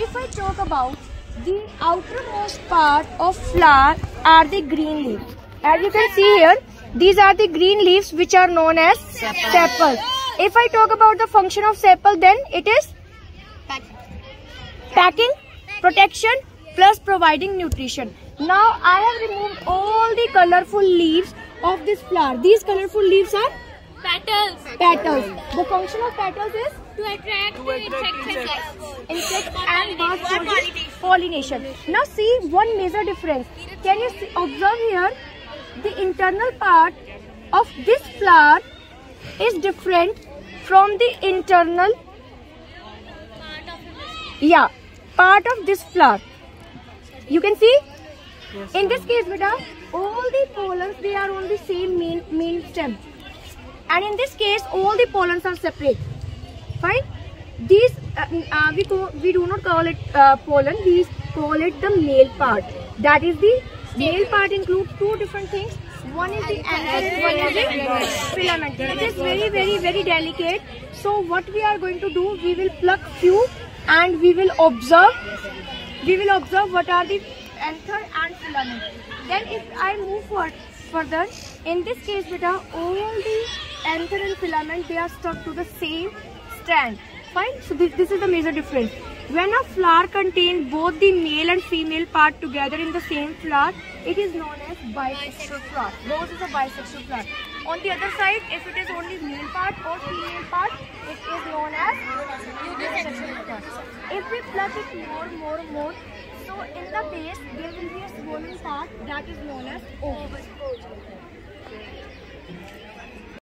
If I talk about the outermost part of flower are the green leaves. As you can see here, these are the green leaves which are known as sepal. If I talk about the function of sepal, then it is packing, protection plus providing nutrition. Now I have removed all the colorful leaves of this flower. These colorful leaves are petals. The function of petals is to attract insects and pollination. Now see one major difference. Can you see, observe here? The internal part of this flower is different from the internal part of this flower. You can see. Yes, in this case, beta, all the pollens, they are on the same main stem, and in this case, all the pollens are separate. Fine. These we do not call it pollen. We call it the male part. That is the male part includes two different things. One is the anther and one is the filament. It is very, very, very delicate. So what we are going to do, we will pluck few and we will observe. We will observe what are the anther and filament. Then if I move further, in this case, beta, all the anther and filament, they are stuck to the same strand. Fine. So this is the major difference. When a flower contains both the male and female part together in the same flower, it is known as bisexual flower. Rose is a bisexual flower. On the other side, if it is only male part or female part, it is known as unisexual flower. If we pluck it more, so in the base there will be a swollen part that is known as ovary.